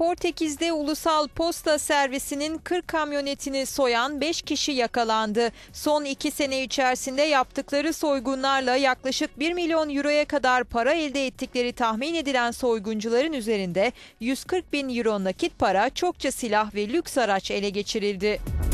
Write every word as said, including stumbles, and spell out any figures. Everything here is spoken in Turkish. Portekiz'de Ulusal Posta Servisi'nin kırk kamyonetini soyan beş kişi yakalandı. Son iki sene içerisinde yaptıkları soygunlarla yaklaşık bir milyon euroya kadar para elde ettikleri tahmin edilen soyguncuların üzerinde yüz kırk bin euro nakit para, çokça silah ve lüks araç ele geçirildi.